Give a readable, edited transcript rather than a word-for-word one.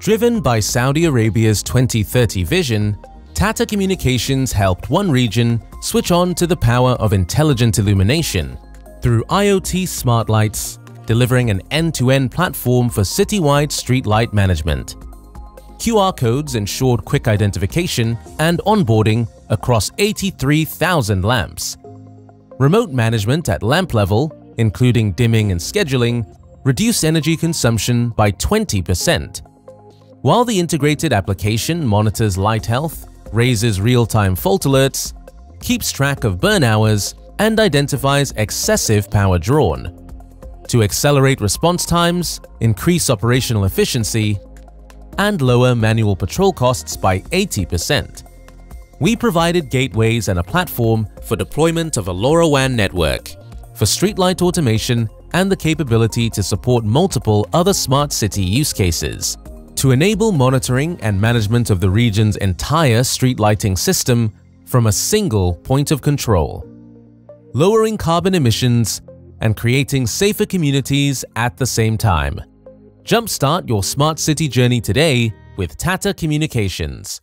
Driven by Saudi Arabia's 2030 vision, Tata Communications helped one region switch on to the power of intelligent illumination through IoT smart lights, delivering an end-to-end platform for citywide street light management. QR codes ensured quick identification and onboarding across 83,000 lamps. Remote management at lamp level, including dimming and scheduling, reduced energy consumption by 20%. While the integrated application monitors light health, raises real-time fault alerts, keeps track of burn hours, and identifies excessive power drawn. To accelerate response times, increase operational efficiency, and lower manual patrol costs by 80%. We provided gateways and a platform for deployment of a LoRaWAN network, for streetlight automation and the capability to support multiple other smart city use cases. To enable monitoring and management of the region's entire street lighting system from a single point of control, lowering carbon emissions and creating safer communities at the same time. Jumpstart your smart city journey today with Tata Communications.